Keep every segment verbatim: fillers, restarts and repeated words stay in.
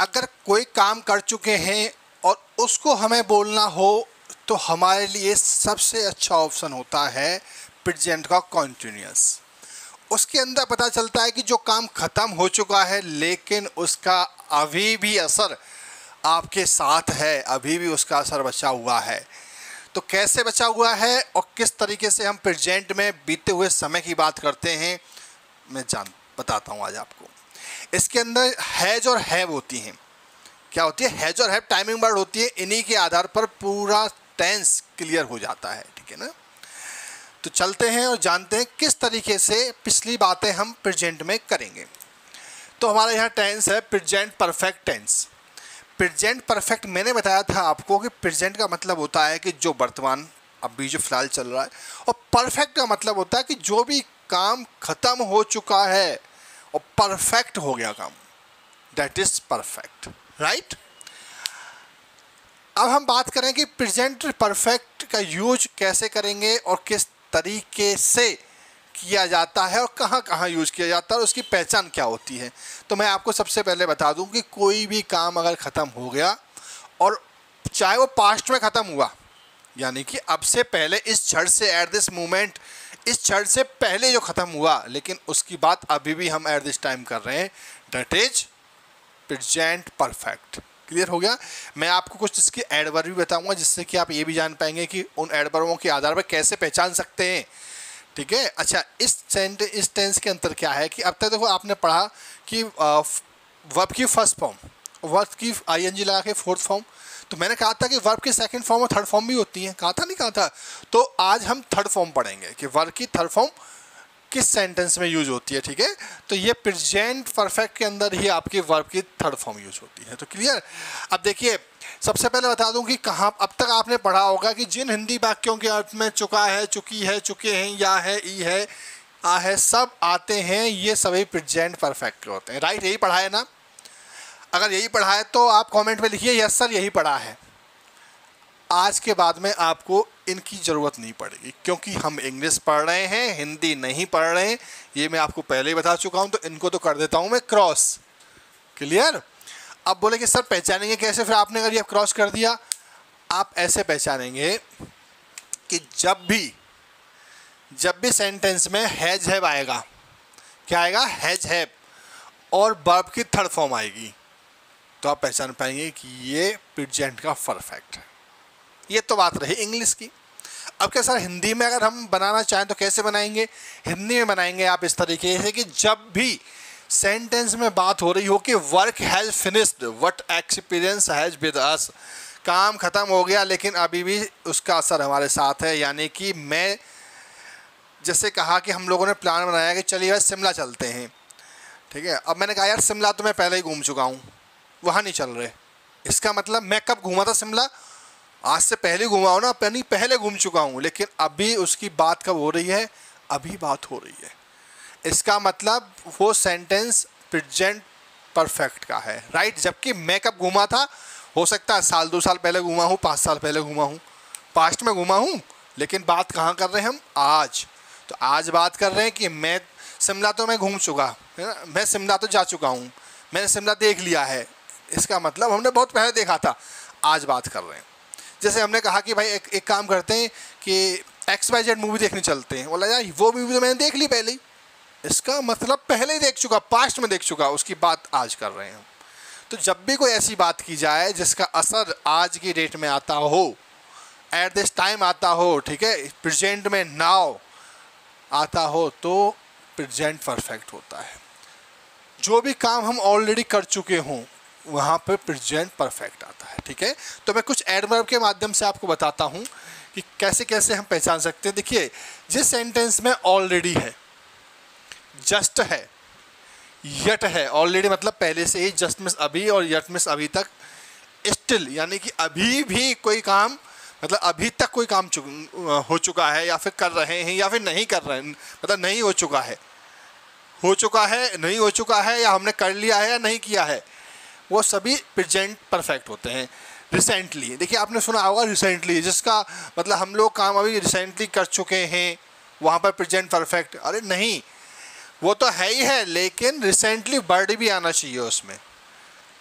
अगर कोई काम कर चुके हैं और उसको हमें बोलना हो तो हमारे लिए सबसे अच्छा ऑप्शन होता है प्रेजेंट का कॉन्टीन्यूअस। उसके अंदर पता चलता है कि जो काम ख़त्म हो चुका है लेकिन उसका अभी भी असर आपके साथ है, अभी भी उसका असर बचा हुआ है। तो कैसे बचा हुआ है और किस तरीके से हम प्रेजेंट में बीते हुए समय की बात करते हैं मैं जान बताता हूँ आज आपको। इसके अंदर हैज और हैव होती हैं। क्या होती है? हैज और हैव टाइमिंग वर्ड होती है। इन्हीं के आधार पर पूरा टेंस क्लियर हो जाता है, ठीक है ना। तो चलते हैं और जानते हैं किस तरीके से पिछली बातें हम प्रेजेंट में करेंगे। तो हमारे यहाँ टेंस है present perfect tense. Present perfect मैंने बताया था आपको कि प्रेजेंट का मतलब होता है कि जो वर्तमान अभी जो फिलहाल चल रहा है, और परफेक्ट का मतलब होता है कि जो भी काम खत्म हो चुका है और परफेक्ट हो गया काम, दैट इज़ परफेक्ट, राइट। अब हम बात करें कि प्रेजेंट परफेक्ट का यूज कैसे करेंगे और किस तरीके से किया जाता है और कहाँ कहाँ यूज़ किया जाता है और उसकी पहचान क्या होती है। तो मैं आपको सबसे पहले बता दूं कि कोई भी काम अगर ख़त्म हो गया और चाहे वो पास्ट में ख़त्म हुआ, यानी कि अब से पहले इस क्षण से, एट दिस मोमेंट, इस क्षण से पहले जो ख़त्म हुआ, लेकिन उसकी बात अभी भी हम एट दिस टाइम कर रहे हैं, that is present perfect. Clear हो गया। मैं आपको कुछ इसके एडवर्ब भी बताऊंगा जिससे कि आप ये भी जान पाएंगे कि उन एडवर्बों के आधार पर कैसे पहचान सकते हैं, ठीक है। अच्छा, इस सेंट इस टेंस के अंतर क्या है कि अब तक देखो आपने पढ़ा कि वर्ब की फर्स्ट फॉर्म, वर्ब की आई एन जी लगा के फोर्थ फॉर्म। तो मैंने कहा था कि वर्ब की सेकंड फॉर्म और थर्ड फॉर्म भी होती हैं, कहा था नहीं कहा था। तो आज हम थर्ड फॉर्म पढ़ेंगे कि वर्ब की थर्ड फॉर्म किस सेंटेंस में यूज होती है, ठीक है। तो ये प्रेजेंट परफेक्ट के अंदर ही आपकी वर्ब की थर्ड फॉर्म यूज होती है। तो क्लियर। अब देखिए, सबसे पहले बता दूं कि कहाँ अब तक आपने पढ़ा होगा कि जिन हिंदी वाक्यों के अर्थ में चुका है, चुकी है, चुके हैं, या है, ई है, आ है, सब आते हैं, ये सभी प्रेजेंट परफेक्ट होते हैं, राइट। यही पढ़ा है ना। अगर यही पढ़ा है तो आप कॉमेंट में लिखिए यस सर यही पढ़ा है। आज के बाद में आपको इनकी ज़रूरत नहीं पड़ेगी क्योंकि हम इंग्लिश पढ़ रहे हैं, हिंदी नहीं पढ़ रहे हैं, ये मैं आपको पहले ही बता चुका हूं। तो इनको तो कर देता हूं मैं क्रॉस। क्लियर। अब बोले कि सर पहचानेंगे कैसे, फिर आपने अगर ये क्रॉस कर दिया, आप ऐसे पहचानेंगे कि जब भी जब भी सेंटेंस में हैज हैव आएगा, क्या आएगा? हैज हैव, और वर्ब की थर्ड फॉर्म आएगी, तो आप पहचान पाएंगे कि ये प्रेजेंट का परफेक्ट है। ये तो बात रही इंग्लिश की। अब क्या सर हिंदी में अगर हम बनाना चाहें तो कैसे बनाएंगे? हिंदी में बनाएंगे आप इस तरीके से कि जब भी सेंटेंस में बात हो रही हो कि work has finished what experience has with us, काम ख़त्म हो गया लेकिन अभी भी उसका असर हमारे साथ है। यानी कि मैं जैसे कहा कि हम लोगों ने प्लान बनाया कि चलिए यार शिमला चलते हैं, ठीक है। अब मैंने कहा यार शिमला तो मैं पहले ही घूम चुका हूँ, वहाँ नहीं चल रहे। इसका मतलब मैं कब घूमा था शिमला? आज से पहले घूमा हो ना, पहले पहले घूम चुका हूँ, लेकिन अभी उसकी बात कब हो रही है? अभी बात हो रही है। इसका मतलब वो सेंटेंस प्रेजेंट परफेक्ट का है, राइट। जबकि मैं कब घूमा था, हो सकता है साल दो साल पहले घूमा हूँ, पाँच साल पहले घूमा हूँ, पास्ट में घूमा हूँ, लेकिन बात कहाँ कर रहे हैं हम? आज। तो आज बात कर रहे हैं कि मैं शिमला तो मैं घूम चुका है ना, मैं शिमला तो जा चुका हूँ, मैंने शिमला देख लिया है। इसका मतलब हमने बहुत पहले देखा था, आज बात कर रहे हैं। जैसे हमने कहा कि भाई एक एक काम करते हैं कि एक्स वाई जेड मूवी देखने चलते हैं, बोला यार वो मूवी तो मैंने देख ली पहले ही। इसका मतलब पहले ही देख चुका, पास्ट में देख चुका, उसकी बात आज कर रहे हैं हम। तो जब भी कोई ऐसी बात की जाए जिसका असर आज की डेट में आता हो, एट दिस टाइम आता हो, ठीक है, प्रेजेंट में नाउ आता हो, तो प्रेजेंट परफेक्ट होता है। जो भी काम हम ऑलरेडी कर चुके हों वहाँ पर प्रेजेंट परफेक्ट आता है, ठीक है। तो मैं कुछ एडवर्ब के माध्यम से आपको बताता हूँ कि कैसे कैसे हम पहचान सकते हैं। देखिए, जिस सेंटेंस में ऑलरेडी है, जस्ट है, यट है। ऑलरेडी मतलब पहले से ही, जस्ट मिस अभी, और यट मिस अभी तक। स्टिल यानी कि अभी भी कोई काम, मतलब अभी तक कोई काम चुक, हो चुका है या फिर कर रहे हैं या फिर नहीं कर रहे हैं, मतलब नहीं हो चुका है, हो चुका है, नहीं हो चुका है, या हमने कर लिया है या नहीं किया है, वो सभी प्रेजेंट परफेक्ट होते हैं। रिसेंटली, देखिए आपने सुना होगा रिसेंटली, जिसका मतलब हम लोग काम अभी रिसेंटली कर चुके हैं, वहाँ पर प्रेजेंट परफेक्ट। अरे नहीं, वो तो है ही है, लेकिन रिसेंटली वर्ड भी आना चाहिए उसमें।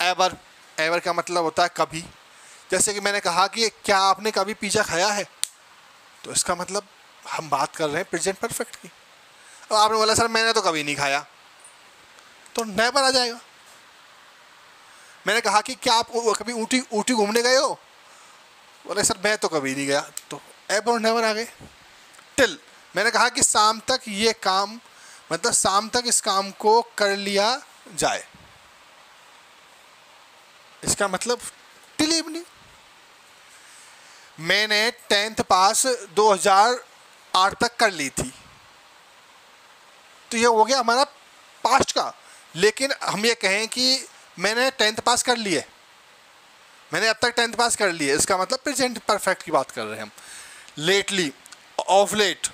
एवर एवर का मतलब होता है कभी। जैसे कि मैंने कहा कि क्या आपने कभी पिज़्ज़ा खाया है, तो इसका मतलब हम बात कर रहे हैं प्रेजेंट परफेक्ट की। अब आपने बोला सर मैंने तो कभी नहीं खाया, तो नेवर आ जाएगा। मैंने कहा कि क्या आप कभी ऊटी ऊटी घूमने गए हो, बोले सर मैं तो कभी नहीं गया, तो एवर और नेवर आ गए। टिल मैंने कहा कि शाम तक ये काम, मतलब शाम तक इस काम को कर लिया जाए, इसका मतलब टिल इवनिंग। मैंने टेंथ पास दो हज़ार आठ तक कर ली थी, तो ये हो गया हमारा पास्ट का। लेकिन हम ये कहें कि मैंने टेंथ पास कर लिए, मैंने अब तक टेंथ पास कर लिए, इसका मतलब प्रेजेंट परफेक्ट की बात कर रहे हैं हम। Lately, of late,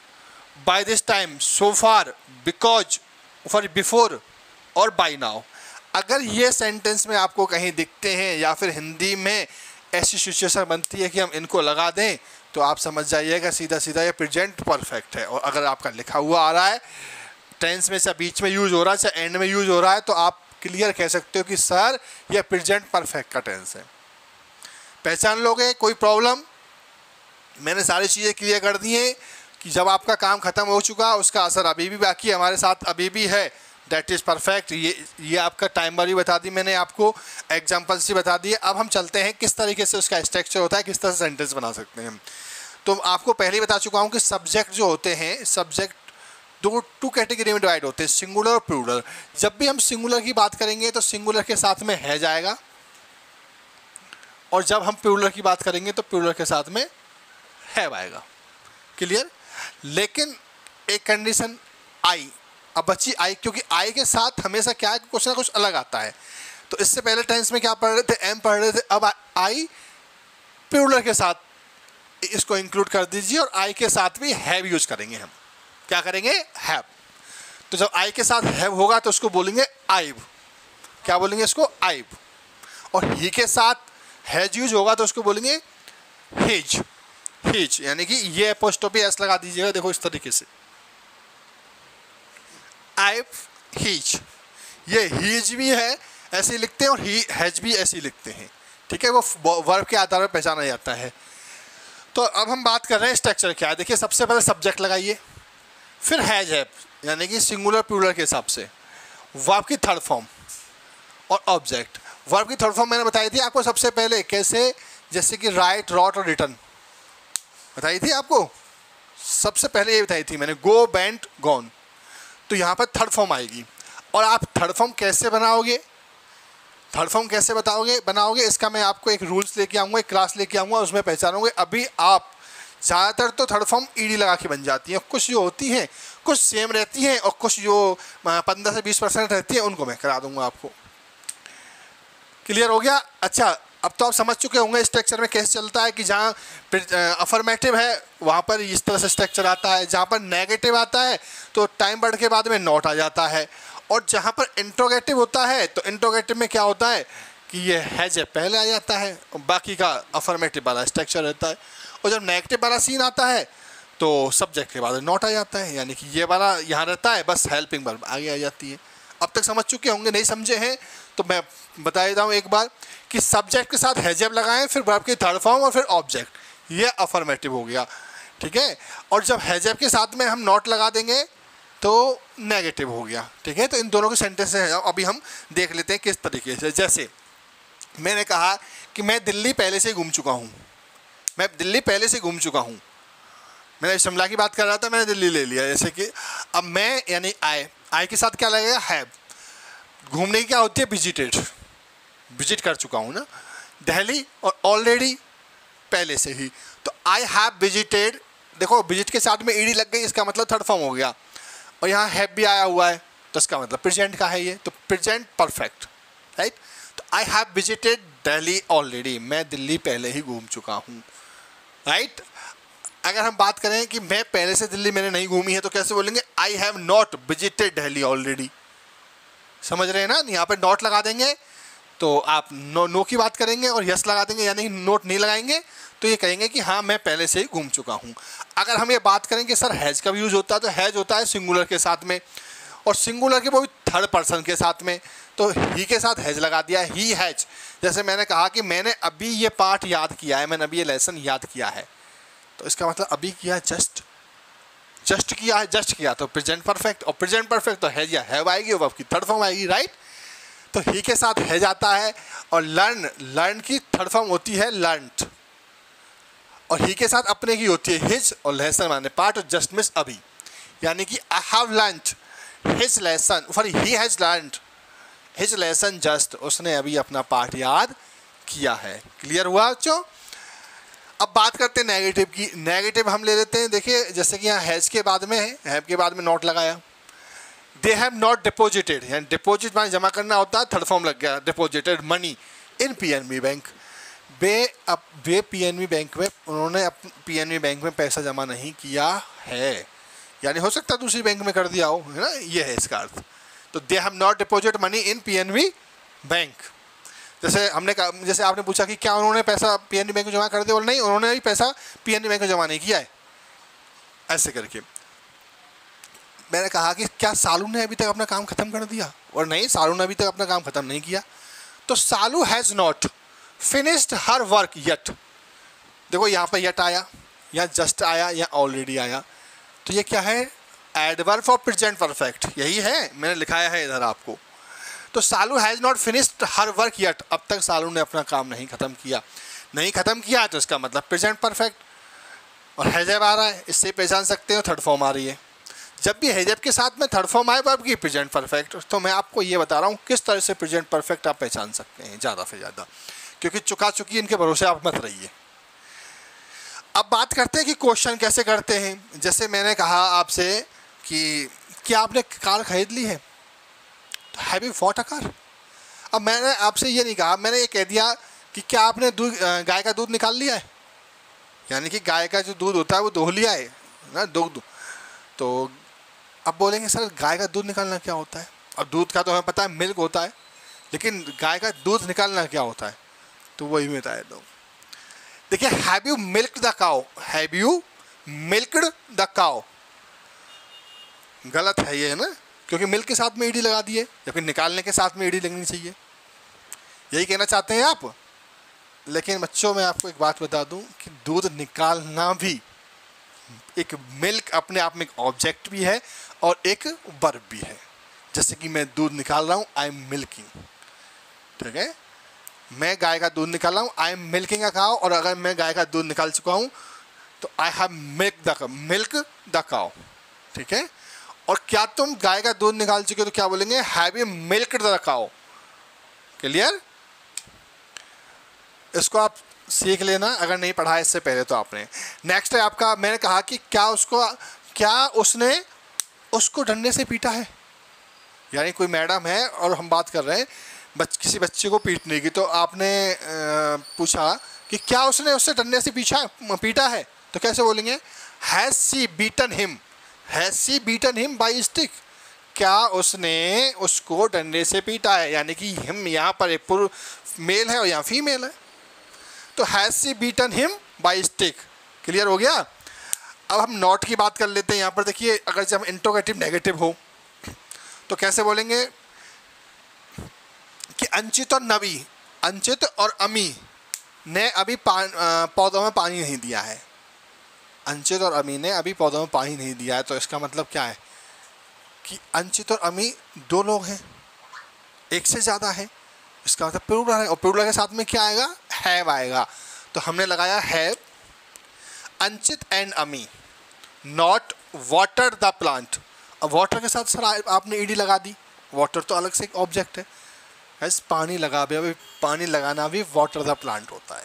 by this time, so far, because, for, before और बाय नाउ। अगर ये सेंटेंस में आपको कहीं दिखते हैं या फिर हिंदी में ऐसी सिचुएशन बनती है कि हम इनको लगा दें, तो आप समझ जाइएगा सीधा सीधा ये प्रेजेंट परफेक्ट है। और अगर आपका लिखा हुआ आ रहा है टेंस में, चाहे बीच में यूज़ हो रहा है, चाहे एंड में यूज़ हो रहा है, तो आप क्लियर कह सकते हो कि सर यह प्रेजेंट परफेक्ट का टेंस है। पहचान लोगे, कोई प्रॉब्लम? मैंने सारी चीज़ें क्लियर कर दी हैं कि जब आपका काम ख़त्म हो चुका उसका असर अभी भी बाकी हमारे साथ अभी भी है, दैट इज़ परफेक्ट। ये ये आपका टाइमर भी बता दी मैंने आपको, एग्जांपल्स भी बता दिए। अब हम चलते हैं किस तरीके से उसका स्ट्रक्चर होता है, किस तरह से सेंटेंस बना सकते हैं। तो आपको पहले ही बता चुका हूँ कि सब्जेक्ट जो होते हैं, सब्जेक्ट दो टू कैटेगरी में डिवाइड होते हैं, सिंगुलर और प्लूरल। जब भी हम सिंगुलर की बात करेंगे तो सिंगुलर के साथ में है जाएगा, और जब हम प्लूरल की बात करेंगे तो प्लूरल के साथ में है आएगा। क्लियर? लेकिन एक कंडीशन आई, अब बच्ची आई, क्योंकि आई के साथ हमेशा क्या है कुछ ना कुछ अलग आता है। तो इससे पहले टेंस में क्या पढ़ रहे थे, एम पढ़ रहे थे। अब आई प्लूरल के साथ इसको इंक्लूड कर दीजिए, और आई के साथ भी हैव यूज करेंगे। हम क्या करेंगे, हैव। तो जब आई के साथ हैव होगा तो उसको बोलेंगे आईव। क्या बोलेंगे इसको, आईव। और ही के साथ हैज यूज होगा तो उसको बोलेंगे हिज, हिज यानी कि ये एपोस्ट्रोफी एस लगा दीजिएगा। देखो इस तरीके से I've, he's, ये he's भी है ऐसे लिखते हैं, और he has भी ऐसे लिखते हैं। ठीक है, वो वर्ब के आधार पर पहचाना जाता है। तो अब हम बात कर रहे हैं स्ट्रक्चर क्या है। देखिए सबसे पहले सब्जेक्ट लगाइए, फिर हैज है यानी कि सिंगुलर प्लूरल के हिसाब से, वर्ब की थर्ड फॉर्म और ऑब्जेक्ट। वर्ब की थर्ड फॉर्म मैंने बताई थी आपको सबसे पहले कैसे, जैसे कि राइट, रॉट और रिटर्न बताई थी आपको सबसे पहले, ये बताई थी मैंने, गो, बेंट, गॉन। तो यहाँ पर थर्ड फॉर्म आएगी, और आप थर्ड फॉर्म कैसे बनाओगे, थर्ड फॉर्म कैसे बताओगे बनाओगे इसका मैं आपको एक रूल्स लेके आऊँगा, एक क्लास लेके आऊँगा, उसमें पहचानोगे। अभी आप ज़्यादातर तो थर्ड फॉर्म ईडी लगा के बन जाती हैं, कुछ जो होती हैं कुछ सेम रहती हैं, और कुछ जो पंद्रह से बीस परसेंट रहती हैं उनको मैं करा दूँगा आपको। क्लियर हो गया? अच्छा, अब तो आप समझ चुके होंगे स्ट्रक्चर में कैसे चलता है कि जहाँ अफर्मेटिव है वहाँ पर इस तरह से स्ट्रक्चर आता है, जहाँ पर नेगेटिव आता है तो टाइम वर्ड के बाद में नॉट आ जाता है, और जहाँ पर इंट्रोगेटिव होता है तो इंट्रोगेटिव में क्या होता है कि ये हैज पहले आ जाता है और बाकी का अफर्मेटिव वाला स्ट्रक्चर रहता है, और जब नेगेटिव वाला सीन आता है तो सब्जेक्ट के बाद नॉट आ जाता है, यानी कि ये वाला यहाँ रहता है, बस हेल्पिंग वर्ब आगे आ जाती है। अब तक समझ चुके होंगे, नहीं समझे हैं तो मैं बता देता हूँ एक बार कि सब्जेक्ट के साथ हैज लगाएं, फिर वर्ब की थर्ड फॉर्म और फिर ऑब्जेक्ट, ये अफर्मेटिव हो गया। ठीक है, और जब हैज के साथ में हम नॉट लगा देंगे तो नेगेटिव हो गया। ठीक है, तो इन दोनों के सेंटेंस अभी हम देख लेते हैं किस तरीके से। जैसे मैंने कहा कि मैं दिल्ली पहले से घूम चुका हूँ, मैं दिल्ली पहले से घूम चुका हूँ। मैंने शिमला की बात कर रहा था, मैंने दिल्ली ले लिया। जैसे कि अब मैं यानी आई, आई के साथ क्या लगेगा, हैव। घूमने की क्या होती है, विजिटेड, विजिट कर चुका हूँ ना दिल्ली, और ऑलरेडी पहले से ही, तो आई हैव विजिटेड। देखो विजिट के साथ में ईडी लग गई, इसका मतलब थर्ड फॉर्म हो गया, और यहाँ हैव भी आया हुआ है, तो इसका मतलब प्रेजेंट का है ये, तो प्रेजेंट परफेक्ट, राइट। तो I have visited Delhi already, मैं दिल्ली पहले ही घूम चुका हूँ, राइट। अगर हम बात करें कि मैं पहले से दिल्ली मैंने नहीं घूमी है तो कैसे बोलेंगे, I have not visited Delhi already. समझ रहे हैं ना, यहाँ पर नॉट लगा देंगे तो आप नो नो की बात करेंगे, और यस लगा देंगे यानी नोट नहीं लगाएंगे, तो ये कहेंगे कि हाँ मैं पहले से ही घूम चुका हूँ। अगर हम ये बात करें कि सर हैज का भी यूज़ होता है, तो हैज होता है सिंगुलर के साथ में, और सिंगुलर के वो भी थर्ड पर्सन के साथ में, तो ही के साथ हैज लगा दिया है, ही हैज। जैसे मैंने कहा कि मैंने अभी ये पाठ याद किया है, मैंने अभी ये लेसन याद किया है, तो इसका मतलब अभी किया, जस्ट जस्ट किया है, जस्ट किया तो प्रेजेंट परफेक्ट, और प्रेजेंट परफेक्ट तो हैज या हैव आएगी, वर्ब की थर्ड फॉर्म आएगी, राइट। तो ही के साथ हैज आता है, और लर्न, लर्न की थर्ड फॉर्म होती है लर्नड, और ही के साथ अपने की होती है हिज, और लेसन माने पार्ट, और जस्ट मिस अभी, यानी कि I have learned his lesson, sorry he has learned his lesson just, उसने अभी अपना पार्ट याद किया है। क्लियर हुआ बच्चों? अब बात करते हैं नेगेटिव की। नेगेटिव हम ले लेते हैं, देखिए जैसे कि यहाँ हैज के बाद में है, हैव के बाद में नॉट लगाया, दे हैव नॉट डिपोजिटेड, यानी डिपोजिट माने जमा करना होता है, थर्ड फॉर्म लग गया, deposited money in PNB bank, बे अब बे पीएनबी बैंक में, उन्होंने पीएनबी बैंक में पैसा जमा नहीं किया है, यानी हो सकता है दूसरी बैंक में कर दिया हो, है ना, ये है इसका अर्थ। तो they have not deposit money in PNB bank, जैसे हमने कहा, जैसे आपने पूछा कि क्या उन्होंने पैसा पीएनबी बैंक में जमा कर दिया, बोले नहीं, उन्होंने भी पैसा पीएनबी बैंक में जमा नहीं किया है, ऐसे करके। मैंने कहा कि क्या सालू ने अभी तक अपना काम खत्म कर दिया, और नहीं, सालू ने अभी तक अपना काम खत्म नहीं किया, तो Salu has not finished her work yet. देखो यहाँ पर येट आया, यहाँ जस्ट आया, यहाँ ऑलरेडी आया, तो ये क्या है, एडवर्ब फॉर प्रेजेंट परफेक्ट, यही है, मैंने लिखाया है इधर आपको। तो Salu has not finished her work yet, अब तक सालू ने अपना काम नहीं ख़त्म किया, नहीं ख़त्म किया तो इसका मतलब प्रेजेंट परफेक्ट, और हैजब आ रहा है, इससे पहचान सकते हो थर्ड फॉर्म आ रही है। जब भी हैजब के साथ में थर्ड फॉर्म आए वर्ब की, प्रेजेंट परफेक्ट। तो मैं आपको ये बता रहा हूँ किस तरह से प्रेजेंट परफेक्ट आप पहचान सकते हैं ज़्यादा से ज़्यादा, क्योंकि चुका चुकी इनके भरोसे आप मत रहिए। अब बात करते हैं कि क्वेश्चन कैसे करते हैं। जैसे मैंने कहा आपसे कि क्या आपने कार खरीद ली है, have you bought a car. अब मैंने आपसे ये नहीं कहा, मैंने ये कह दिया कि क्या आपने दूध, गाय का दूध निकाल लिया है, यानी कि गाय का जो दूध होता है वो दोह लिया है ना, दुग्ध। तो अब बोलेंगे सर गाय का दूध निकालना क्या होता है, अब दूध का तो हमें पता है मिल्क होता है, लेकिन गाय का दूध निकालना क्या होता है, तो वही मैं बता देता हूँ। देखिए have you milk the cow, have you milked the cow, गलत है ये, है ना, क्योंकि मिल्क के साथ में ईडी लगा दिए, जबकि निकालने के साथ में ईडी लगनी चाहिए, यही कहना चाहते हैं आप। लेकिन बच्चों मैं आपको एक बात बता दूं कि दूध निकालना भी एक मिल्क अपने आप में एक ऑब्जेक्ट भी है और एक वर्ब भी है। जैसे कि मैं दूध निकाल रहा हूं, आई एम मिल्किंग, ठीक है, मैं गाय का दूध निकाल रहा हूँ, I am milking a cow, और अगर मैं गाय का दूध निकाल चुका हूँ तो I have milk the cow, milk the cow, ठीक है। और क्या तुम गाय का दूध निकाल चुके हो, तो क्या बोलेंगे, have you milked the cow. Clear? इसको आप सीख लेना अगर नहीं पढ़ा इससे पहले तो आपने। नेक्स्ट है आपका, मैंने कहा कि क्या उसको, क्या उसने उसको डंडे से पीटा है, यानी कोई मैडम है और हम बात कर रहे हैं बच, किसी बच्चे को पीटने की, तो आपने आ, पूछा कि क्या उसने उससे डंडे से पीछा पीटा है, तो कैसे बोलेंगे, has she beaten him, has she beaten him by stick, क्या उसने उसको डंडे से पीटा है, यानी कि हिम यहाँ पर एक पुर मेल है और यहाँ फीमेल है, तो has she beaten him by stick. Clear हो गया? अब हम नॉट की बात कर लेते हैं। यहाँ पर देखिए, अगर जब इंटरोगेटिव नेगेटिव हो तो कैसे बोलेंगे कि अंचित और नवी, अंचित और अमी ने अभी पौधों में पानी नहीं दिया है, अंचित और अमी ने अभी पौधों में पानी नहीं दिया है, तो इसका मतलब क्या है कि अंचित और अमी दो लोग हैं, एक से ज़्यादा है, इसका मतलब प्लूरल है, और प्लूरल के साथ में क्या आएगा, हैव आएगा, तो हमने लगाया have. Anchit and Ami not water the plant, अब वाटर के साथ सर आपने ईडी लगा दी, वाटर तो अलग से एक ऑब्जेक्ट है, बस पानी लगा भी, अभी पानी लगाना भी वाटर द प्लांट होता है,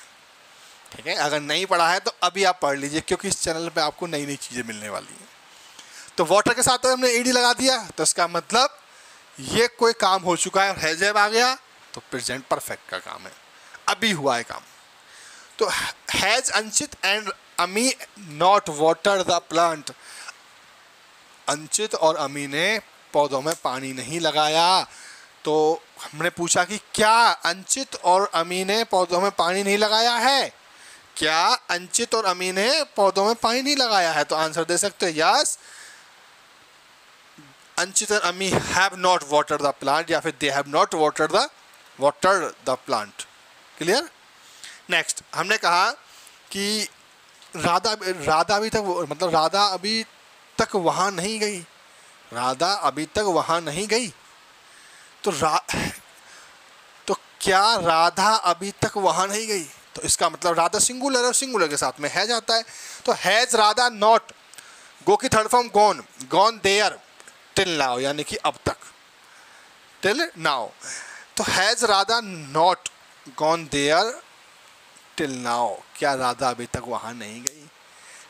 ठीक है। अगर नहीं पढ़ा है तो अभी आप पढ़ लीजिए, क्योंकि इस चैनल पे आपको नई नई चीज़ें मिलने वाली हैं। तो वाटर के साथ हमने ईडी लगा दिया, तो इसका मतलब ये कोई काम हो चुका है, और हैजब आ गया तो प्रेजेंट परफेक्ट का काम है, अभी हुआ है काम। तो has Anchit and Ami not water the plant, Anchit और अमी ने पौधों में पानी नहीं लगाया, तो हमने पूछा कि क्या अंचित और अमी ने पौधों में पानी नहीं लगाया है, क्या अंचित और अमी ने पौधों में पानी नहीं लगाया है, तो आंसर दे सकते हो yes, Anchit and Ami have not watered the plant, या फिर they have not watered the watered the plant. Clear? Next हमने कहा कि राधा राधा अभी तक मतलब राधा अभी तक वहाँ नहीं गई, राधा अभी तक वहाँ नहीं गई तो रा तो क्या राधा अभी तक वहाँ नहीं गई, तो इसका मतलब राधा सिंगुलर और सिंगुलर के साथ में है जाता है, तो हैज़ राधा नॉट, गो की third form gone, gone there till now यानी कि अब तक, टिल नाउ, तो has Radha not gone there till now, क्या राधा अभी तक वहाँ नहीं गई,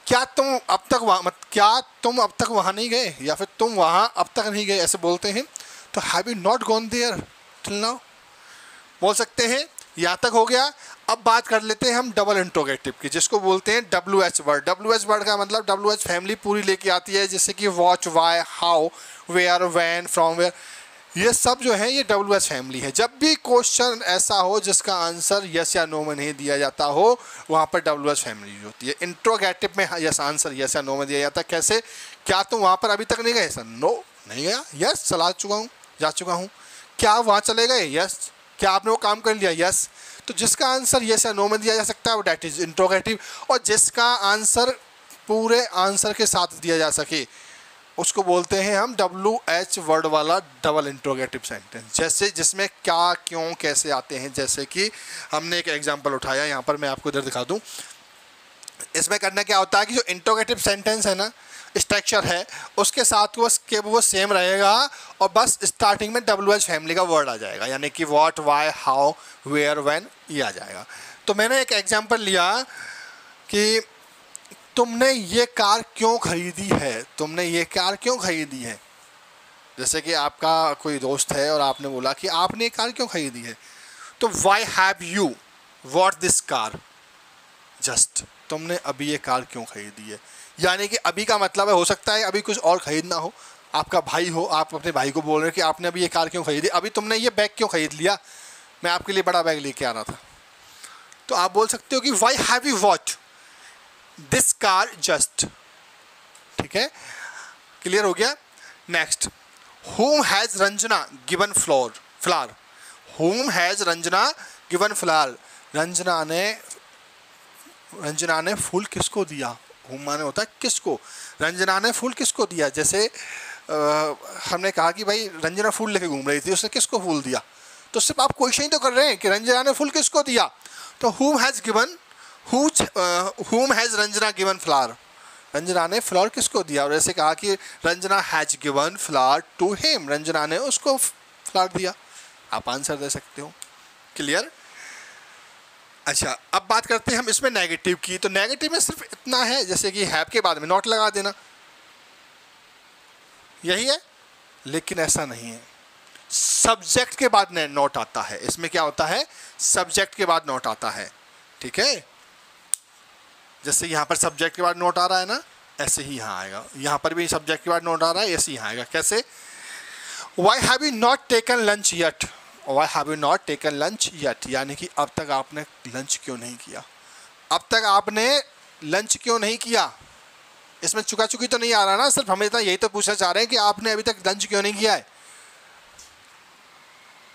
क्या तुम अब तक वहाँ मत क्या तुम अब तक वहाँ नहीं गए या फिर तुम वहाँ अब तक नहीं गए ऐसे बोलते हैं, तो have you not gone there till now बोल सकते हैं। यहाँ तक हो गया। अब बात कर लेते हैं हम डबल इंट्रोगेटिव की, जिसको बोलते हैं W H word. W H word का मतलब डब्ल्यू एच फैमिली पूरी लेके आती है, जैसे कि watch, why, how, where, when, from where, ये सब जो है ये डब्ल्यू एच फैमिली है। जब भी क्वेश्चन ऐसा हो जिसका आंसर यस या नो में नहीं दिया जाता हो, वहाँ पर डब्ल्यू एच फैमिली यूज होती है। इंट्रोगेटिव में यस आंसर यस या नो में दिया जाता है। कैसे? क्या तुम वहाँ पर अभी तक नहीं गए? सर नो नहीं गया, यस चला चुका हूँ, जा चुका हूँ। क्या वहाँ चले गए? यस। क्या आपने वो काम कर लिया? यस। तो जिसका आंसर यस या नो में दिया जा सकता है वो डैट इज इंट्रोगेटिव, और जिसका आंसर पूरे आंसर के साथ दिया जा सके उसको बोलते हैं हम डब्ल्यू एच वर्ड वाला डबल इंट्रोगेटिव सेंटेंस। जैसे जिसमें क्या, क्यों, कैसे आते हैं, जैसे कि हमने एक एग्जांपल उठाया यहाँ पर, मैं आपको इधर दिखा दूँ। इसमें करना क्या होता है कि जो इंट्रोगेटिव सेंटेंस है ना, स्ट्रक्चर है उसके साथ वो वो सेम रहेगा और बस स्टार्टिंग में डब्ल्यू एच फैमिली का वर्ड आ जाएगा, यानी कि what, why, how, where, when ये आ जाएगा। तो मैंने एक एग्जांपल लिया कि तुमने ये कार क्यों खरीदी है, तुमने ये कार क्यों खरीदी है। जैसे कि आपका कोई दोस्त है और आपने बोला कि आपने ये कार क्यों खरीदी है, तो why have you bought this car just, तुमने अभी ये कार क्यों खरीदी है, यानी कि अभी का मतलब है हो सकता है अभी कुछ और ख़रीदना हो, आपका भाई हो, आप अपने भाई को बोल रहे हो कि आपने अभी ये कार क्यों खरीदी, अभी तुमने ये बैग क्यों खरीद लिया, मैं आपके लिए बड़ा बैग लेके आ रहा था। तो आप बोल सकते हो कि why have you bought this car just. ठीक है, क्लियर हो गया। Next, whom has Ranjana given flower flower, whom has Ranjana given flower, Ranjana ने रंजना ने फूल किसको दिया, माने होता है किसको, रंजना ने फूल किसको दिया। जैसे आ, हमने कहा कि भाई रंजना फूल लेके घूम रही थी, उसने किसको फूल दिया, तो सिर्फ आप क्वेश्चन ही तो कर रहे हैं कि रंजना ने फूल किसको दिया, तो whom has given, who, whom has Ranjana given flower, Ranjana ने फ्लावर किसको दिया। और ऐसे कहा कि Ranjana has given flower to him, Ranjana ने उसको फ्लावर दिया, आप आंसर दे सकते हो। क्लियर। अच्छा, अब बात करते हैं हम इसमें नेगेटिव की। तो नेगेटिव में सिर्फ इतना है, जैसे कि हैव के बाद में नॉट लगा देना, यही है, लेकिन ऐसा नहीं है। सब्जेक्ट के बाद नॉट आता है, इसमें क्या होता है सब्जेक्ट के बाद नॉट आता है। ठीक है, जैसे यहाँ पर सब्जेक्ट के बाद नॉट आ रहा है ना, ऐसे ही यहाँ आएगा, यहाँ पर भी सब्जेक्ट के बाद नॉट आ रहा है, ऐसे ही आएगा। कैसे? Why have you not taken lunch yet, why have you not taken lunch yet, यानी कि अब तक आपने लंच क्यों नहीं किया, अब तक आपने लंच क्यों नहीं किया। इसमें चुका चुकी तो नहीं आ रहा ना, सिर्फ हम इतना यही तो पूछना चाह रहे हैं कि आपने अभी तक लंच क्यों नहीं किया है।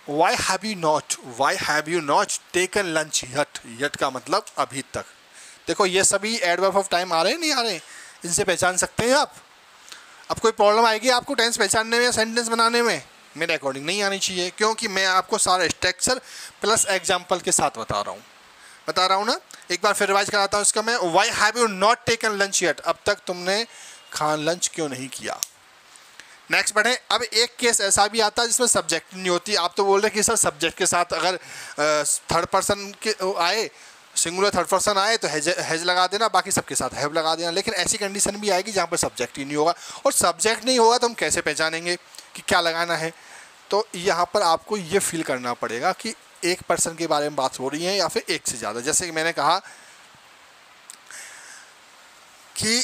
Why have you not, why have you not taken lunch yet, yet का मतलब अभी तक। देखो ये सभी एडवर्ब ऑफ टाइम आ रहे हैं, नहीं आ रहे, इनसे पहचान सकते हैं आप। अब कोई प्रॉब्लम आएगी आपको टेंस पहचानने में या सेंटेंस बनाने में, मेरे अकॉर्डिंग नहीं आनी चाहिए, क्योंकि मैं आपको सारा स्ट्रक्चर प्लस एग्जांपल के साथ बता रहा हूँ बता रहा हूँ ना। एक बार फिर रिवाइज कराता हूँ इसका मैं। Why have you not taken lunch yet, अब तक तुमने खान लंच क्यों नहीं किया। नेक्स्ट बढ़े। अब एक केस ऐसा भी आता है जिसमें सब्जेक्ट नहीं होती। आप तो बोल रहे कि सर सब्जेक्ट के साथ अगर थर्ड पर्सन के आए, सिंगुलर थर्ड पर्सन आए तो हैज हैज लगा देना, बाकी सबके साथ हैव लगा देना। लेकिन ऐसी कंडीशन भी आएगी जहाँ पर सब्जेक्ट ही नहीं होगा, और सब्जेक्ट नहीं होगा तो हम कैसे पहचानेंगे कि क्या लगाना है। तो यहाँ पर आपको ये फील करना पड़ेगा कि एक पर्सन के बारे में बात हो रही है या फिर एक से ज़्यादा। जैसे कि मैंने कहा कि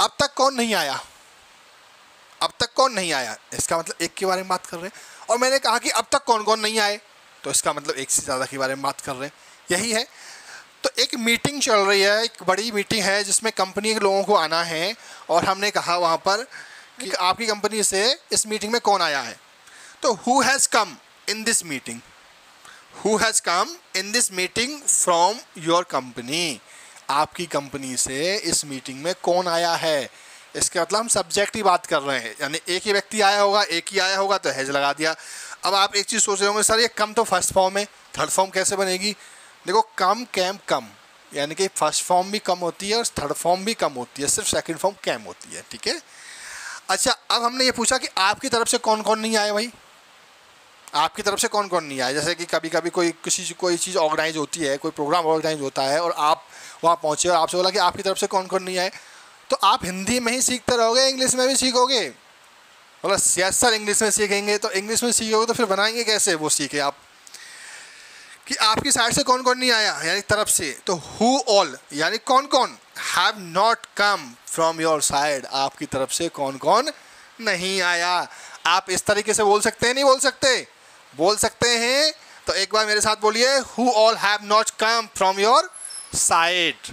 अब तक कौन नहीं आया, अब तक कौन नहीं आया, इसका मतलब एक के बारे में बात कर रहे हैं। और मैंने कहा कि अब तक कौन कौन नहीं आए, तो इसका मतलब एक से ज़्यादा के बारे में बात कर रहे हैं, यही है। तो एक मीटिंग चल रही है, एक बड़ी मीटिंग है जिसमें कंपनी के लोगों को आना है, और हमने कहा वहाँ पर कि आपकी कंपनी से इस मीटिंग में कौन आया है। तो who has come in this meeting, who has come in this meeting from your company, आपकी कंपनी से इस मीटिंग में कौन आया है। इसके मतलब हम सब्जेक्ट की बात कर रहे हैं, यानी एक ही व्यक्ति आया होगा, एक ही आया होगा तो हैज़ लगा दिया। अब आप एक चीज़ सोच रहे होंगे सर ये कम तो फर्स्ट फॉर्म है, थर्ड फॉर्म कैसे बनेगी। देखो कम कैम कम, यानी कि फर्स्ट फॉर्म भी कम होती है और थर्ड फॉर्म भी कम होती है, सिर्फ सेकंड फॉर्म कैम होती है। ठीक है, अच्छा अब हमने ये पूछा कि आपकी तरफ से कौन कौन नहीं आए। भाई आपकी तरफ से कौन कौन नहीं आए, जैसे कि कभी कभी कोई किसी कोई चीज़ ऑर्गेनाइज होती है, कोई प्रोग्राम ऑर्गेनाइज होता है और आप वहाँ पहुँचे और आपसे बोला कि आपकी तरफ से कौन कौन नहीं आए। तो आप हिंदी में ही सीखते रहोगे, इंग्लिश में भी सीखोगे। बोला यस सर इंग्लिश में सीखेंगे, तो इंग्लिश में सीखोगे तो फिर बनाएंगे कैसे वो सीखे आप। कि आपकी साइड से कौन कौन नहीं आया, यानी तरफ से। तो हु ऑल यानी कौन कौन, have not come from your side, आपकी तरफ से कौन कौन नहीं आया। आप इस तरीके से बोल सकते हैं, नहीं बोल सकते, बोल सकते हैं। तो एक बार मेरे साथ बोलिए, who all have not come from your side.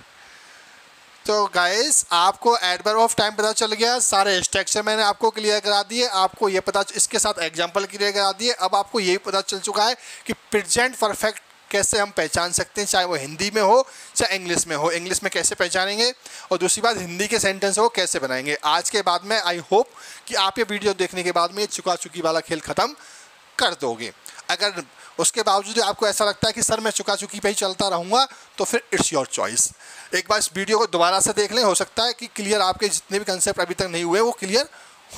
तो गाइस आपको एडवर्ब ऑफ टाइम पता चल गया, सारे स्ट्रक्चर मैंने आपको क्लियर करा दिए, आपको ये पता इसके साथ एग्जांपल क्लियर करा दिए। अब आपको ये पता चल चुका है कि प्रेजेंट परफेक्ट कैसे हम पहचान सकते हैं, चाहे वो हिंदी में हो चाहे इंग्लिश में हो। इंग्लिश में कैसे पहचानेंगे और दूसरी बात हिंदी के सेंटेंस वो कैसे बनाएंगे। आज के बाद में आई होप कि आप ये वीडियो देखने के बाद में ये चुका चुकी वाला खेल ख़त्म कर दोगे। अगर उसके बावजूद आपको ऐसा लगता है कि सर मैं चुका चुकी पे ही चलता रहूँगा, तो फिर इट्स योर चॉइस। एक बार इस वीडियो को दोबारा से देख लें, हो सकता है कि क्लियर आपके जितने भी कंसेप्ट अभी तक नहीं हुए वो क्लियर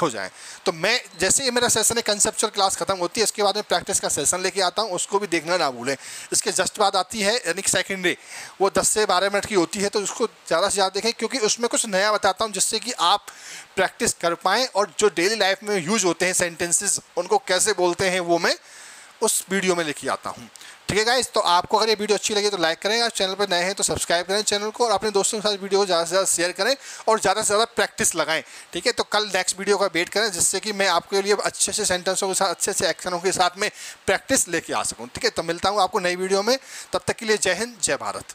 हो जाए। तो मैं जैसे ही मेरा सेशन है कंसेप्चुअल क्लास खत्म होती है, इसके बाद में प्रैक्टिस का सेशन लेके आता हूँ, उसको भी देखना ना भूलें। इसके जस्ट बाद आती है यानी सेकेंड डे, वो दस से बारह मिनट की होती है, तो उसको ज़्यादा से ज़्यादा देखें क्योंकि उसमें कुछ नया बताता हूँ जिससे कि आप प्रैक्टिस कर पाएँ और जो डेली लाइफ में यूज होते हैं सेंटेंसेज उनको कैसे बोलते हैं वो मैं उस वीडियो में लेके आता हूँ। ठीक है गाइस, तो आपको अगर ये वीडियो अच्छी लगी तो लाइक करें, आप चैनल पर नए हैं तो सब्सक्राइब करें चैनल को, और अपने दोस्तों के साथ वीडियो को ज़्यादा से ज़्यादा शेयर करें और ज़्यादा से ज़्यादा प्रैक्टिस लगाएं। ठीक है, तो कल नेक्स्ट वीडियो का वेट करें जिससे कि मैं आपके लिए अच्छे से सेंटेंसों के साथ अच्छे से एक्शनों के साथ में प्रैक्टिस लेके आ सकूँ। ठीक है, तो मिलता हूँ आपको नई वीडियो में, तब तक के लिए जय हिंद जय भारत।